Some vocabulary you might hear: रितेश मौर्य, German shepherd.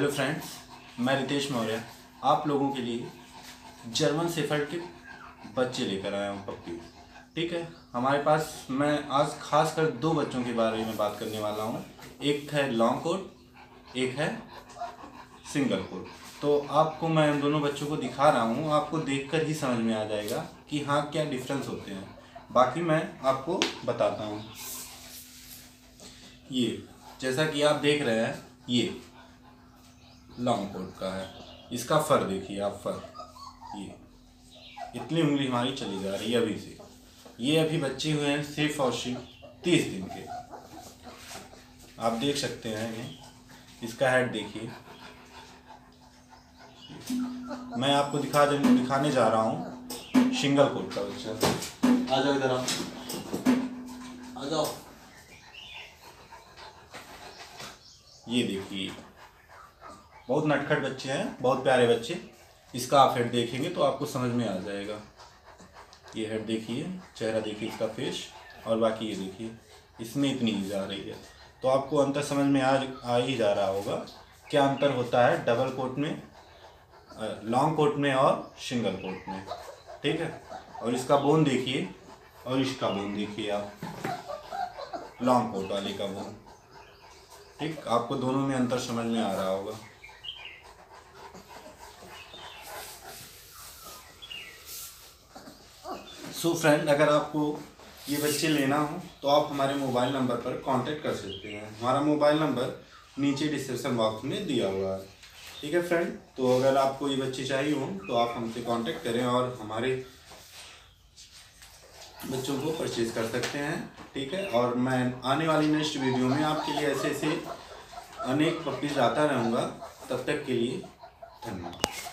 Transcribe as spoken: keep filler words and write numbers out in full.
Hello friends, मैं रितेश मौर्य आप लोगों के लिए जर्मन शेफर्ड के बच्चे लेकर आया हूँ, पप्पी। ठीक है, हमारे पास मैं आज खासकर दो बच्चों के बारे में बात करने वाला हूँ। एक है लॉन्ग कोट, एक है सिंगल कोट। तो आपको मैं उन दोनों बच्चों को दिखा रहा हूँ, आपको देखकर ही समझ में आ जाएगा कि हाँ क्या डिफरेंस होते हैं। बाकी मैं आपको बताता हूँ। ये जैसा कि आप देख रहे हैं, ये लॉन्ग कोट का है। इसका फर देखिए आप, फर ये इतनी उंगली हमारी चली जा रही है अभी से। ये अभी बच्चे हुए हैं सिर्फ और सिर्फ तीस दिन के। आप देख सकते हैं ये, इसका हेड देखिए। मैं आपको दिखा दिखाने जा रहा हूँ सिंगल कोट का बच्चा। आ जाओ इधर, आ जाओ। ये देखिए, बहुत नटखट बच्चे हैं, बहुत प्यारे बच्चे। इसका आप हेड देखेंगे तो आपको समझ में आ जाएगा। ये हेड देखिए, चेहरा देखिए, इसका फेस, और बाकी ये देखिए, इसमें इतनी ही जा रही है। तो आपको अंतर समझ में आ आ ही जा रहा होगा क्या अंतर होता है डबल कोट में, लॉन्ग कोट में और सिंगल कोट में। ठीक है, और इसका बोन देखिए और इसका बोन देखिए आप, लॉन्ग कोट वाले का बोन। ठीक, आपको दोनों में अंतर समझ में आ रहा होगा। सो फ्रेंड, अगर आपको ये बच्चे लेना हो तो आप हमारे मोबाइल नंबर पर कांटेक्ट कर सकते हैं। हमारा मोबाइल नंबर नीचे डिस्क्रिप्शन बॉक्स में दिया हुआ है। ठीक है फ्रेंड, तो अगर आपको ये बच्चे चाहिए हों तो आप हमसे कांटेक्ट करें और हमारे बच्चों को परचेज़ कर सकते हैं। ठीक है, और मैं आने वाली नेक्स्ट वीडियो में आपके लिए ऐसे ऐसे अनेक पप्पीज़ लाता रहूँगा। तब तक के लिए धन्यवाद।